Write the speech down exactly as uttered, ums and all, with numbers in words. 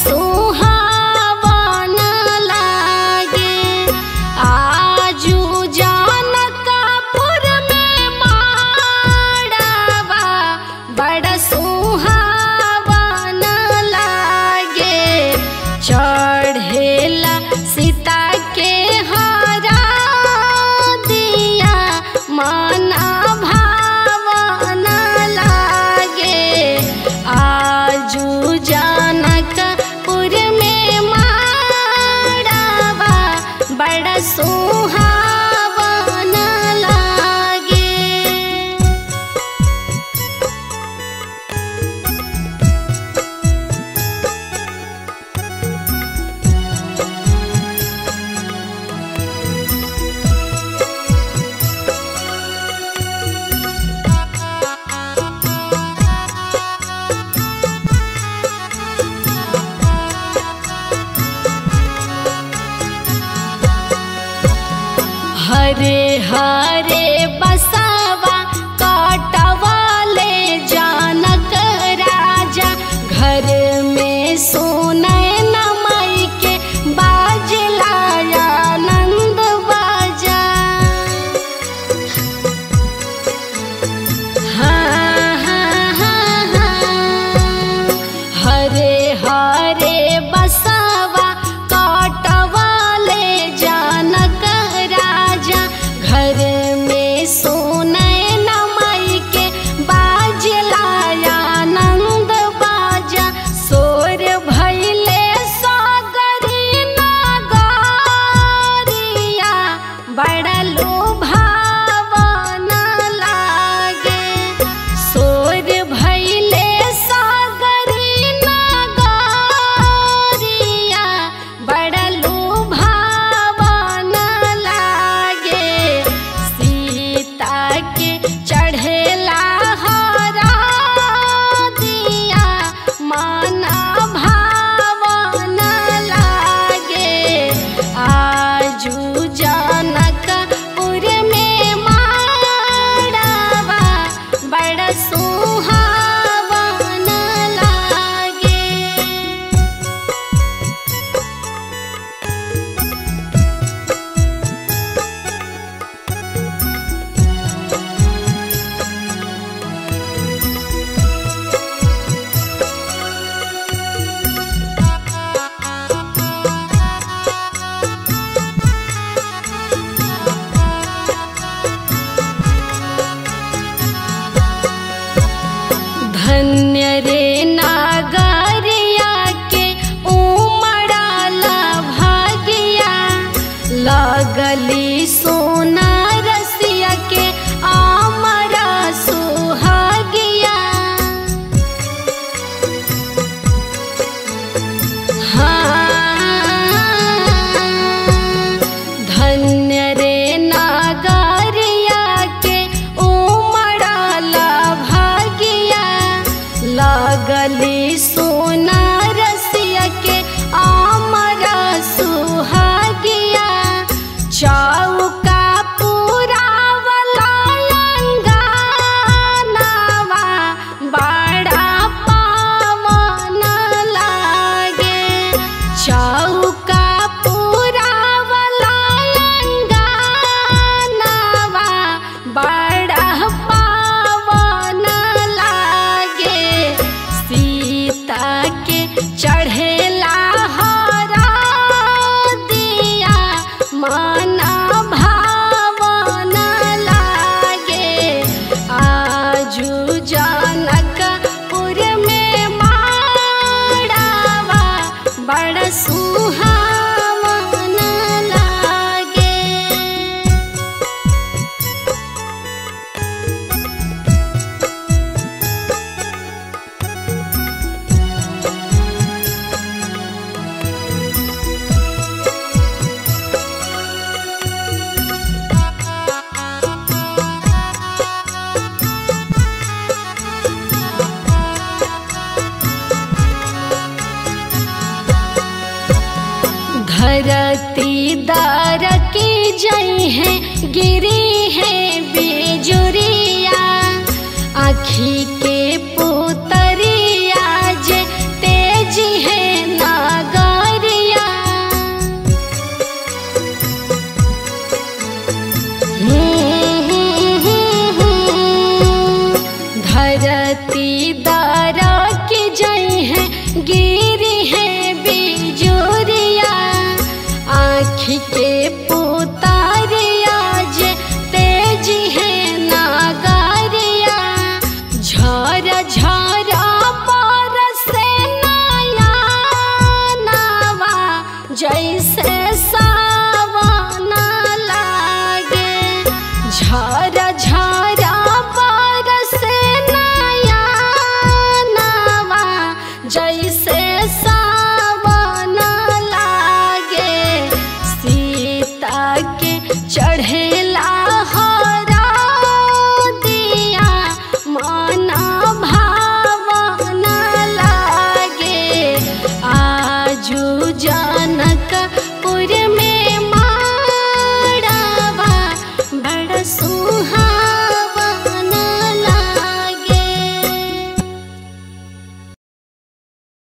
सुहावन लागे। आजू जनकपुर में माड़वा बड़ सुहावन लागे। चढ़ेला सीता के हरा दिया मन भावन लागे। आजू जनकपुर में माड़वा बड़ा सुहावन लागे। हरे हरे बसवा काटवाले जनक राजा। घर में सोने नमई के बाजला आनंद बाजा। हाँ हाँ हाँ हाँ हरे हरे बसवा काटवाले जनक। घर में सोने नमई के बाजला आनंद बाजा। सोर भैले सागरी नगरिया बड़ा लुभावन लागे। सोर भैले सागरी नगरिया बड़ा गली सोना रसिया के आमरा सुहागिया। हाँ धन्य रे नागरिया के उमड़ा लाभागिया। लगली सोना रसिया के आमरा सुहागिया। चौका पुरावला अंगनावा बड़ा पावन लागे। चौका पुरावला अंगनावा बड़ा पावन लागे। सीता के चढ़ेला हरा दिया मन भावन लागे। आजू जनकपुर में माड़वा बड़ सुहावन लागे। धरती दार की जई है गिरी है बिजुरिया। आँखी के पुतरिया जे तेज है ना जय